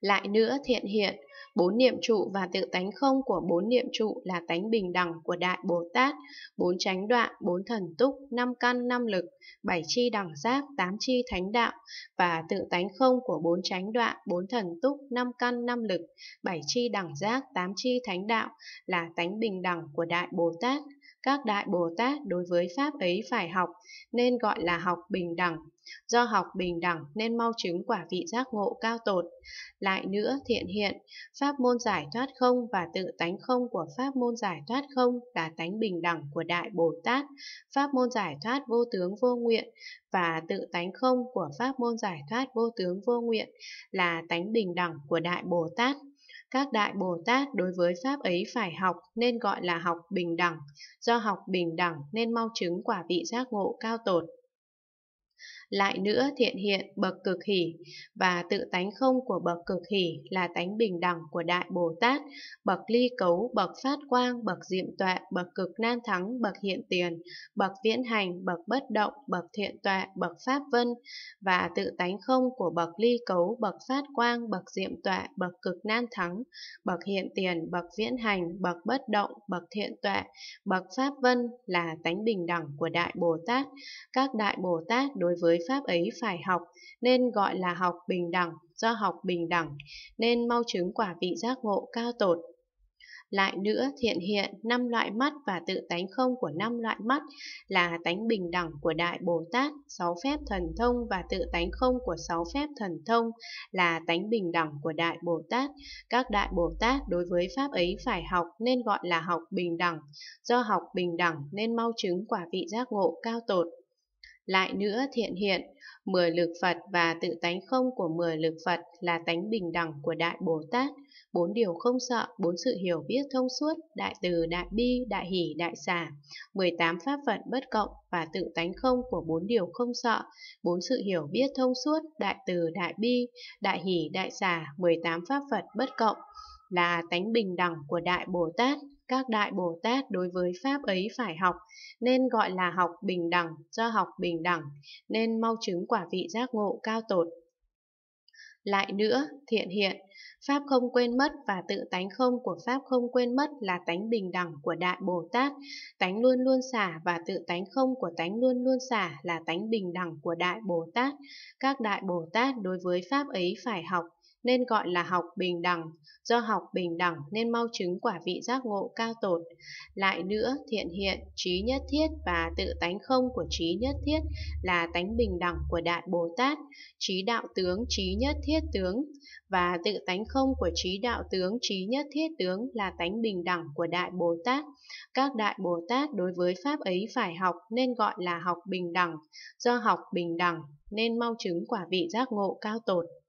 Lại nữa thiện hiện, bốn niệm trụ và tự tánh không của bốn niệm trụ là tánh bình đẳng của Đại Bồ Tát, bốn chánh đoạn, bốn thần túc, năm căn, năm lực, bảy chi đẳng giác, tám chi thánh đạo, và tự tánh không của bốn chánh đoạn, bốn thần túc, năm căn, năm lực, bảy chi đẳng giác, tám chi thánh đạo là tánh bình đẳng của Đại Bồ Tát. Các Đại Bồ Tát đối với Pháp ấy phải học, nên gọi là học bình đẳng. Do học bình đẳng nên mau chứng quả vị giác ngộ cao tột. Lại nữa thiện hiện, pháp môn giải thoát không và tự tánh không của pháp môn giải thoát không là tánh bình đẳng của Đại Bồ Tát. Pháp môn giải thoát vô tướng vô nguyện và tự tánh không của pháp môn giải thoát vô tướng vô nguyện là tánh bình đẳng của Đại Bồ Tát. Các Đại Bồ Tát đối với Pháp ấy phải học nên gọi là học bình đẳng, do học bình đẳng nên mau chứng quả vị giác ngộ cao tột. Lại nữa thiện hiện, bậc cực hỷ và tự tánh không của bậc cực hỷ là tánh bình đẳng của Đại Bồ Tát, bậc ly cấu, bậc phát quang, bậc diệm tuệ, bậc cực nan thắng, bậc hiện tiền, bậc viễn hành, bậc bất động, bậc thiện tuệ, bậc pháp vân, và tự tánh không của bậc ly cấu, bậc phát quang, bậc diệm tuệ, bậc cực nan thắng, bậc hiện tiền, bậc viễn hành, bậc bất động, bậc thiện tuệ, bậc pháp vân là tánh bình đẳng của Đại Bồ Tát. Các Đại Bồ Tát đối với Pháp ấy phải học nên gọi là học bình đẳng, do học bình đẳng nên mau chứng quả vị giác ngộ cao tột. Lại nữa thiện hiện, năm loại mắt và tự tánh không của năm loại mắt là tánh bình đẳng của Đại Bồ Tát, sáu phép thần thông và tự tánh không của sáu phép thần thông là tánh bình đẳng của Đại Bồ Tát. Các Đại Bồ Tát đối với Pháp ấy phải học nên gọi là học bình đẳng, do học bình đẳng nên mau chứng quả vị giác ngộ cao tột. Lại nữa thiện hiện, 10 lực Phật và tự tánh không của 10 lực Phật là tánh bình đẳng của Đại Bồ Tát. Bốn điều không sợ, bốn sự hiểu biết thông suốt, đại từ, đại bi, đại hỷ, đại xả, 18 pháp Phật bất cộng và tự tánh không của bốn điều không sợ, bốn sự hiểu biết thông suốt, đại từ, đại bi, đại hỷ, đại xả, 18 pháp Phật bất cộng là tánh bình đẳng của Đại Bồ Tát. Các Đại Bồ Tát đối với Pháp ấy phải học, nên gọi là học bình đẳng, do học bình đẳng, nên mau chứng quả vị giác ngộ cao tột. Lại nữa, thiện hiện, Pháp không quên mất và tự tánh không của Pháp không quên mất là tánh bình đẳng của Đại Bồ Tát. Tánh luôn luôn xả và tự tánh không của tánh luôn luôn xả là tánh bình đẳng của Đại Bồ Tát. Các Đại Bồ Tát đối với Pháp ấy phải học, nên gọi là học bình đẳng, do học bình đẳng nên mau chứng quả vị giác ngộ cao tột. Lại nữa thiện hiện, trí nhất thiết và tự tánh không của trí nhất thiết là tánh bình đẳng của Đại Bồ Tát. Trí đạo tướng, trí nhất thiết tướng và tự tánh không của trí đạo tướng, trí nhất thiết tướng là tánh bình đẳng của Đại Bồ Tát. Các Đại Bồ Tát đối với Pháp ấy phải học nên gọi là học bình đẳng, do học bình đẳng nên mau chứng quả vị giác ngộ cao tột.